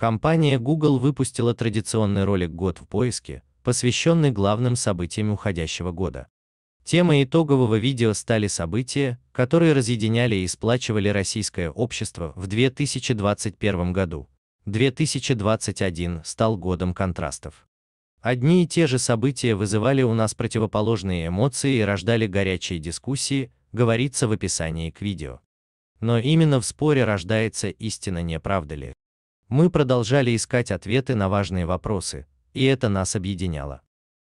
Компания Google выпустила традиционный ролик «Год в поиске», посвященный главным событиям уходящего года. Темой итогового видео стали события, которые разъединяли и сплачивали российское общество в 2021 году. 2021 стал годом контрастов. Одни и те же события вызывали у нас противоположные эмоции и рождали горячие дискуссии, говорится в описании к видео. Но именно в споре рождается истина, не правда ли? Мы продолжали искать ответы на важные вопросы, и это нас объединяло.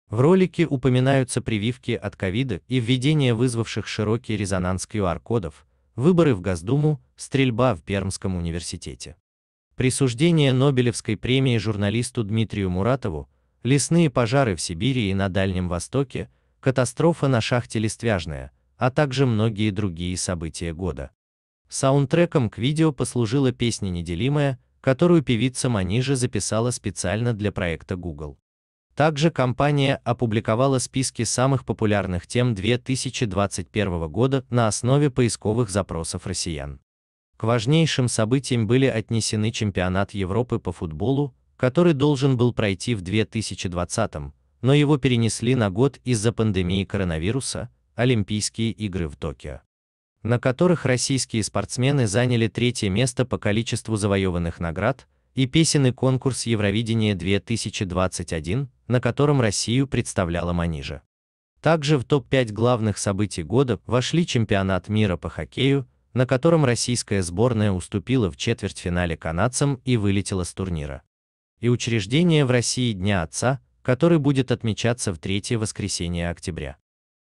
В ролике упоминаются прививки от ковида и введение вызвавших широкий резонанс QR-кодов, выборы в Госдуму, стрельба в Пермском университете, присуждение Нобелевской премии журналисту Дмитрию Муратову, лесные пожары в Сибири и на Дальнем Востоке, катастрофа на шахте Листвяжная, а также многие другие события года. Саундтреком к видео послужила песня «Неделимая», которую певица Манижа записала специально для проекта Google. Также компания опубликовала списки самых популярных тем 2021 года на основе поисковых запросов россиян. К важнейшим событиям были отнесены чемпионат Европы по футболу, который должен был пройти в 2020, но его перенесли на год из-за пандемии коронавируса, Олимпийские игры в Токио, на которых российские спортсмены заняли третье место по количеству завоеванных наград, и песенный конкурс Евровидения 2021, на котором Россию представляла Манижа. Также в топ-5 главных событий года вошли чемпионат мира по хоккею, на котором российская сборная уступила в четвертьфинале канадцам и вылетела с турнира. И учреждение в России Дня Отца, который будет отмечаться в третье воскресенье октября.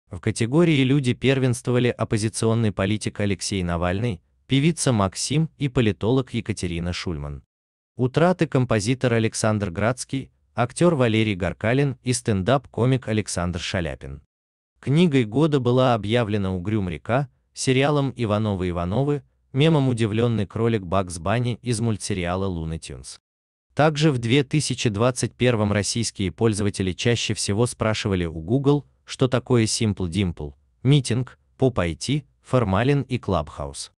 В категории «Люди» первенствовали оппозиционный политик Алексей Навальный, певица Максим и политолог Екатерина Шульман. Утраты композитор Александр Градский, актер Валерий Гаркалин и стендап-комик Александр Шаляпин. Книгой года была объявлена «Угрюм река», сериалом «Ивановы Ивановы», мемом удивленный кролик Бакс Банни из мультсериала «Луны Тюнс». Также в 2021 российские пользователи чаще всего спрашивали у Google, что такое Simple Dimple, митинг, Pop IT, Formalin и Clubhouse.